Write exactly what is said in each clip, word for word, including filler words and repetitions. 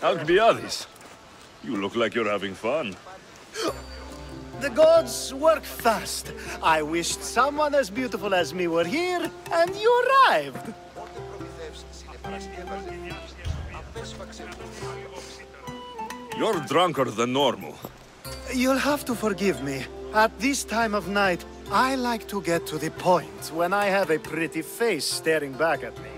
How'd be others? You look like you're having fun. The gods work fast. I wished someone as beautiful as me were here, and you arrived. You're drunker than normal. You'll have to forgive me. At this time of night, I like to get to the point when I have a pretty face staring back at me.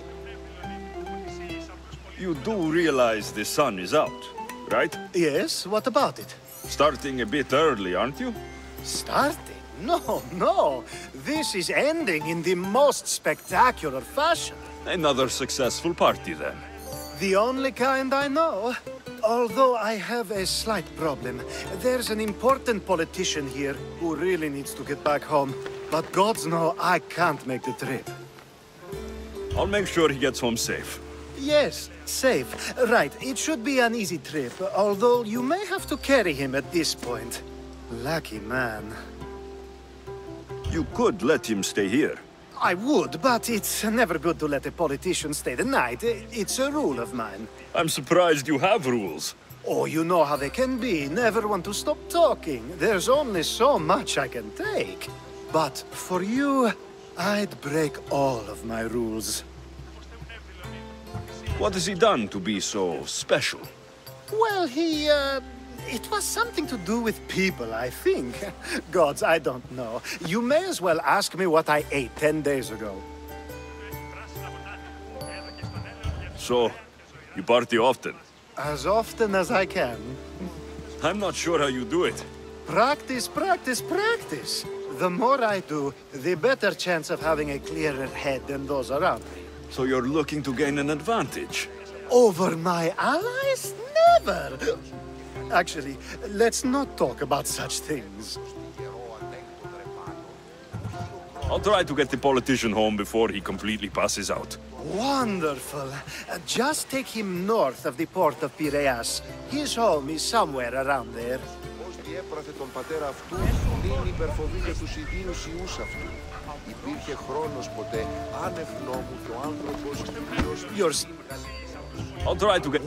You do realize the sun is out, right? Yes, what about it? Starting a bit early, aren't you? Starting? No, no. This is ending in the most spectacular fashion. Another successful party, then. The only kind I know. Although I have a slight problem. There's an important politician here who really needs to get back home. But gods know I can't make the trip. I'll make sure he gets home safe. Yes, safe. Right, it should be an easy trip, although you may have to carry him at this point. Lucky man. You could let him stay here. I would, but it's never good to let a politician stay the night. It's a rule of mine. I'm surprised you have rules. Oh, you know how they can be. Never want to stop talking. There's only so much I can take. But for you, I'd break all of my rules. What has he done to be so special? Well, he, uh... it was something to do with people, I think. Gods, I don't know. You may as well ask me what I ate ten days ago. So, you party often? As often as I can. I'm not sure how you do it. Practice, practice, practice. The more I do, the better chance of having a clearer head than those around me. So you're looking to gain an advantage? Over my allies? Never! Actually, let's not talk about such things. I'll try to get the politician home before he completely passes out. Wonderful! Uh, just take him north of the port of Piraeus. His home is somewhere around there. Yours. I'll try to get...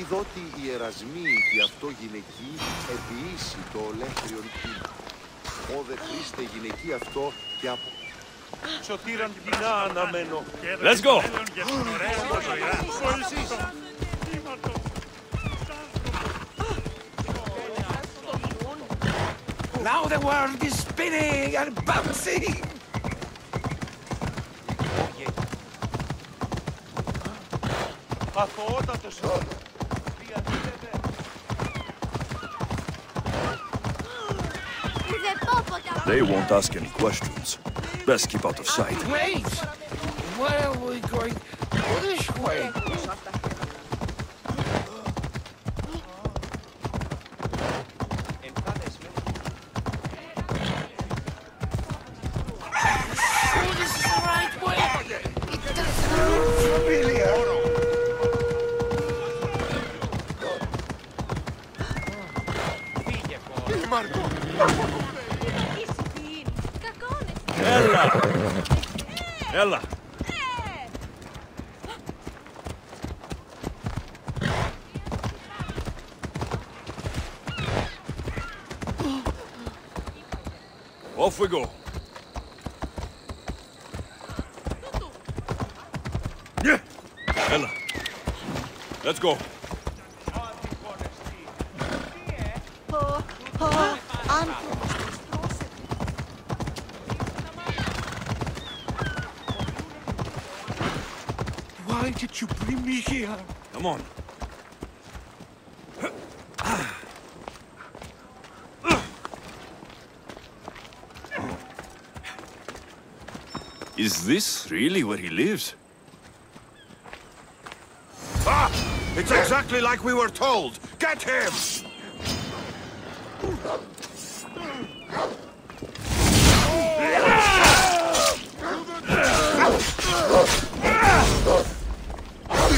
Είδω ότι οι ερασμοί και αυτό γυναικεί επιείσει το ολέθριον κύμα. Όδε χρήστε γυναικεί αυτό και από... Σωτήραν κοινά αναμένω. Let's go! Now the world is spinning and bouncing! Αθωότατος όρος. They won't ask any questions. Best keep out of sight. Wait! Why are we going this way? Oh, this is the right way! It doesn't look familiar! Ella! Off we go. Yeah. Ella. Let's go. Why did you bring me here? Come on. Is this really where he lives? Ah! It's exactly like we were told! Get him! Oh!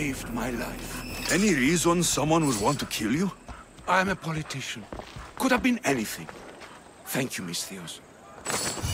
saved my life. Any reason someone would want to kill you? I am a politician. Could have been anything. Thank you, Miss Theos.